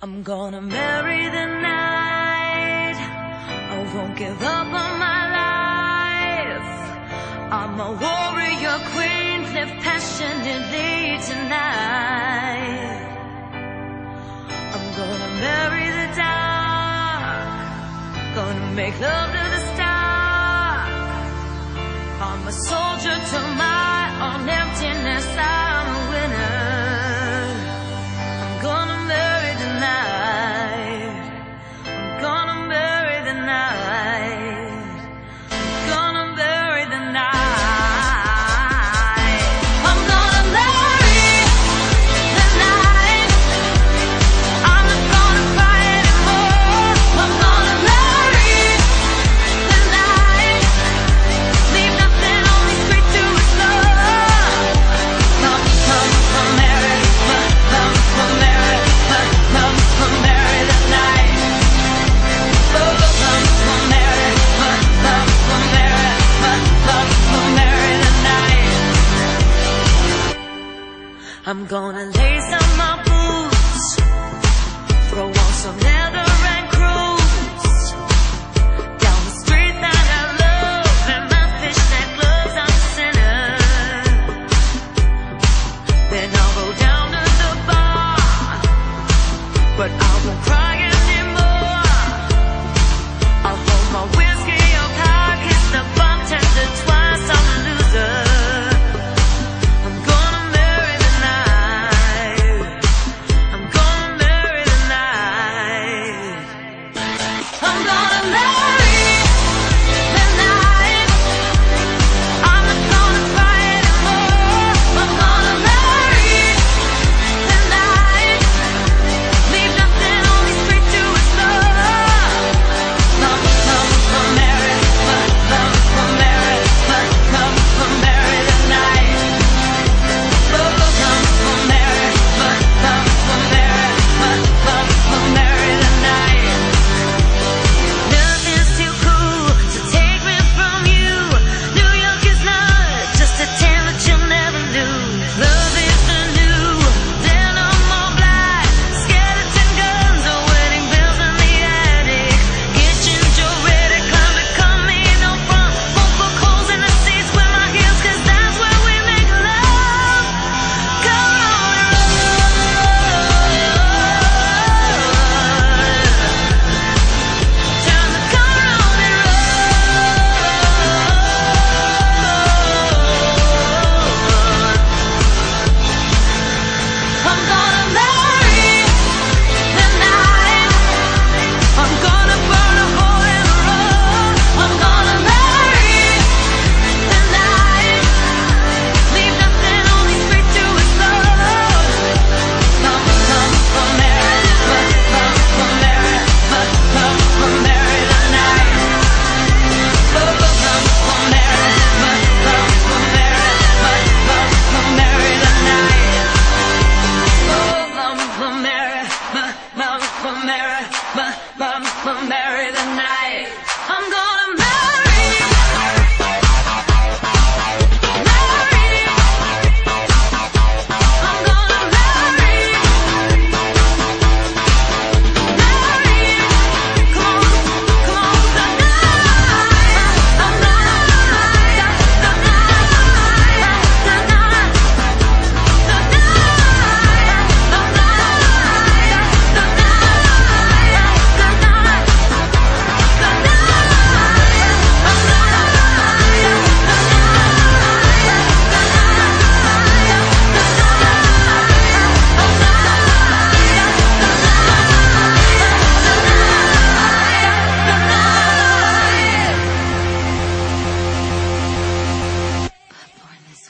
I'm gonna marry the night. I won't give up on my life. I'm a warrior queen, live passionately tonight. I'm gonna marry the dark, gonna make love to the stars. I'm a soldier to my own empty.